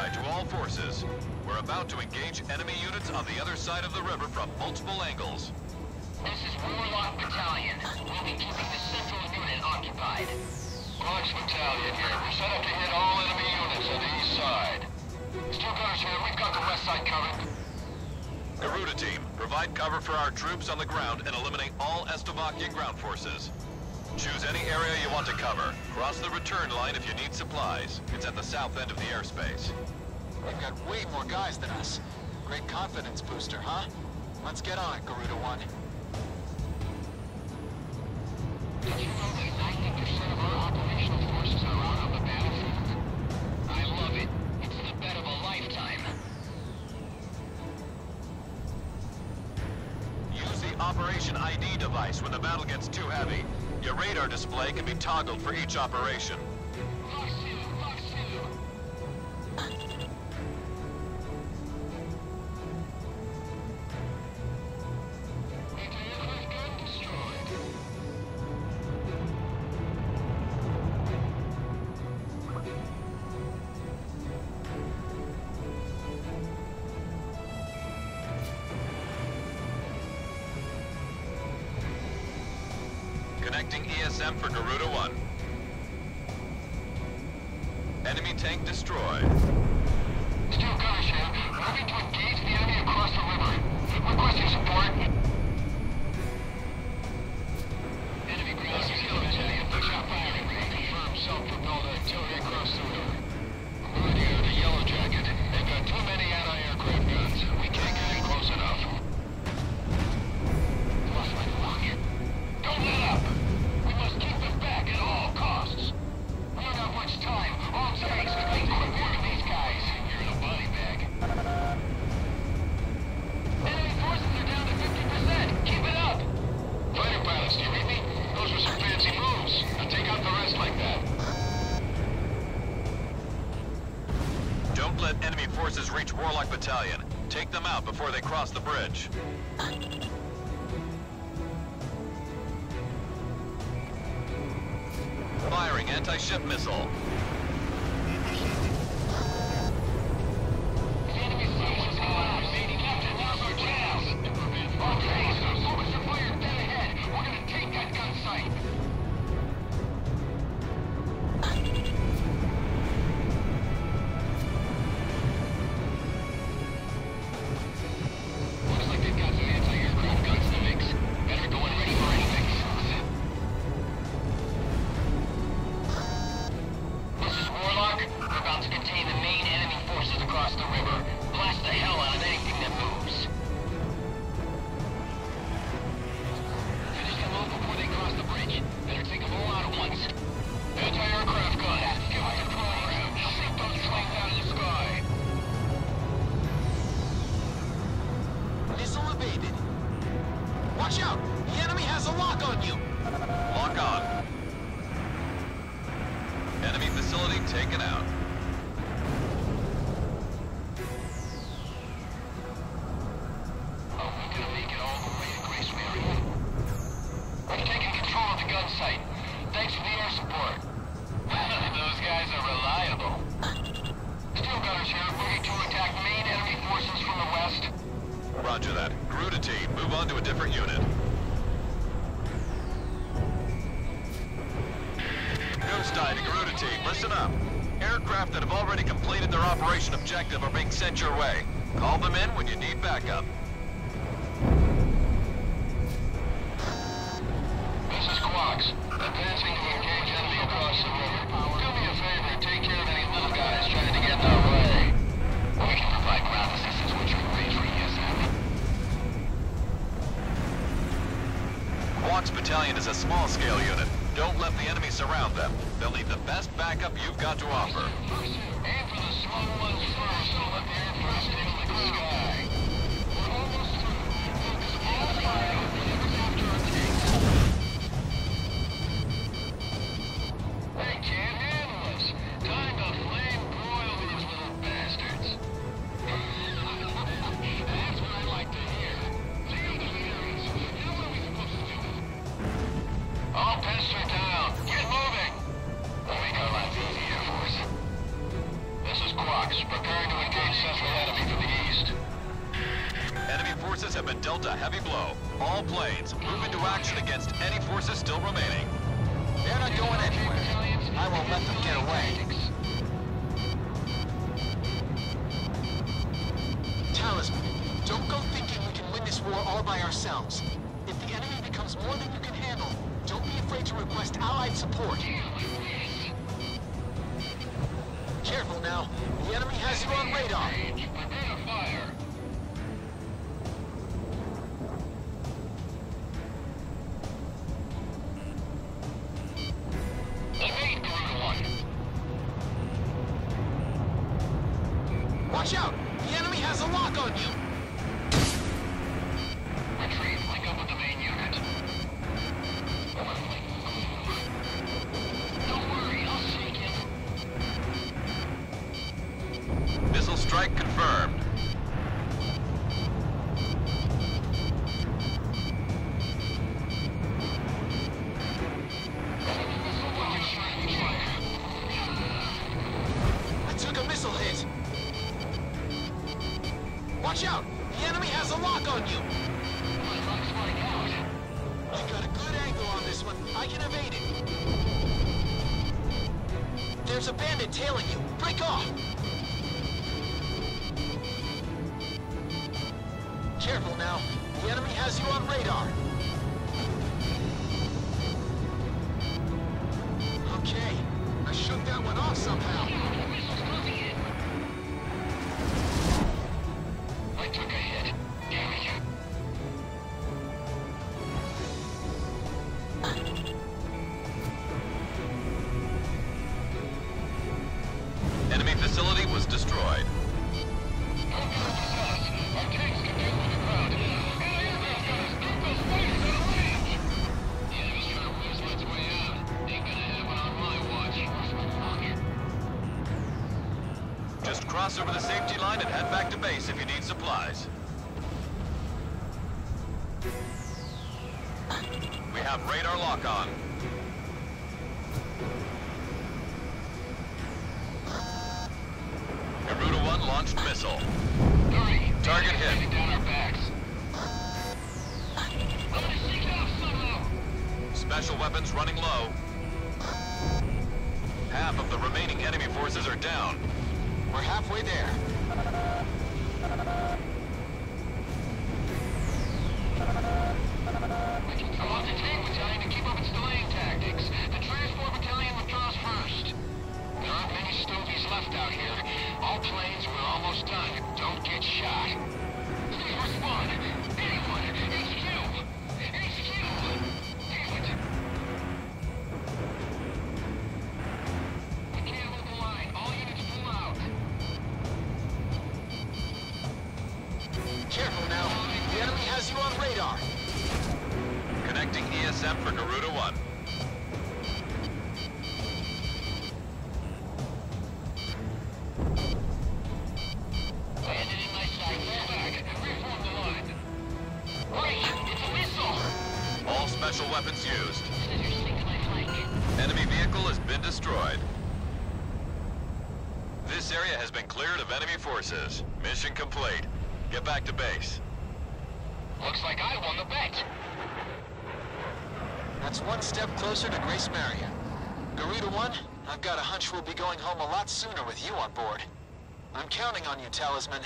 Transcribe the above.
cry to all forces. We're about to engage enemy units on the other side of the river from multiple angles. This is Warlock Battalion. We'll be keeping the central unit occupied. Quox Battalion here. We're set up to hit all enemy units on the east side. Steel cutters here. We've got the west side covered. Garuda team, provide cover for our troops on the ground and eliminate all Estovakian ground forces. Choose any area you want to cover. Cross the return line if you need supplies. It's at the south end of the airspace. They've got way more guys than us. Great confidence booster, huh? Let's get on it, Garuda 1. Did you know that 90% of our operational forces are out on the battlefield? I love it. It's the bet of a lifetime. Use the Operation ID device when the battle gets too heavy. Your radar display can be toggled for each operation. Connecting ESM for Garuda 1. Enemy tank destroyed. Steel cutters here. Moving to engage the enemy across the river. Requesting support. Enemy ground artillery heavy. Official firing. Confirmed self-propelled artillery across the river. Radio to Yellow Jacket. They've got too many anti-aircraft guns. We can't get in close enough. Lost my lock. Don't let up! Let enemy forces reach Warlock Battalion. Take them out before they cross the bridge. Firing anti-ship missile. Watch out! The enemy has a lock on you! Lock on. Enemy facility taken out. Are we gonna make it all the way to Grace Maria? We've taken control of the gun site. Thanks for the air support. Those guys are reliable. Steel gunners here, ready to attack main enemy forces from the west. Roger that. Garuda team, move on to a different unit. Ghost Eye to Garuda team, listen up. Aircraft that have already completed their operation objective are being sent your way. Call them in when you need backup. This is Quox. Advancing to engage enemy across the river. Do me a favor, take care of any little guys trying to get in our way. We can provide ground assistance which can reach for ESM. Quox Battalion is a small-scale unit. Don't let the enemy surround them. They'll need the best backup you've got to offer. Aim for the small ones first. Don't let the air first into the sky. We're almost through. Focus all fire on whatever's after our tanks. They can't handle us. Time to flame broil these little bastards. That's what I like to hear. Leave the areas. Now what are we supposed to do? All pester down. Get moving. We'll make our lives easy, Air Force. This is Quox. Quox, preparing to engage central enemy from the east. Enemy forces have been dealt a heavy blow. All planes, move into action against any forces still remaining. They're not going anywhere. I won't let them get away. Talisman, don't go thinking we can win this war all by ourselves. If the enemy becomes more than you can handle, don't be afraid to request allied support. Careful now. The enemy has you on radar. Prepare to fire. Evade Garuda 1. Watch out! The enemy has a lock on you! Retreat. Link up with the main unit. Don't worry, I'll shake it. Missile strike confirmed. Watch out! The enemy has a lock on you! My luck's running out. I got a good angle on this one. I can evade it. There's a bandit tailing you. Break off! Careful now. The enemy has you on radar. Okay. I shook that one off somehow. Cross over the safety line and head back to base if you need supplies. We have radar lock on. Garuda 1 launched missile. Target hit. Down our backs. I'm gonna shake it off somehow. Special weapons running low. Half of the remaining enemy forces are down. We're halfway there. I want the tank battalion to keep up its delaying tactics. The transport battalion withdraws first. There aren't many Stovies left out here. All planes, we're almost done. Don't get shot. Please respond. Anyone, HQ! HQ! Damn it. Careful now. The enemy has you on radar. Connecting ESM for Garuda 1. Landed in my sight. Fall back. Reform the line. Wait! It's a missile! All special weapons used. Enemy vehicle has been destroyed. This area has been cleared of enemy forces. Mission complete. Get back to base. Looks like I won the bet. That's one step closer to Grace Maria. Garuda 1, I've got a hunch we'll be going home a lot sooner with you on board. I'm counting on you, Talisman.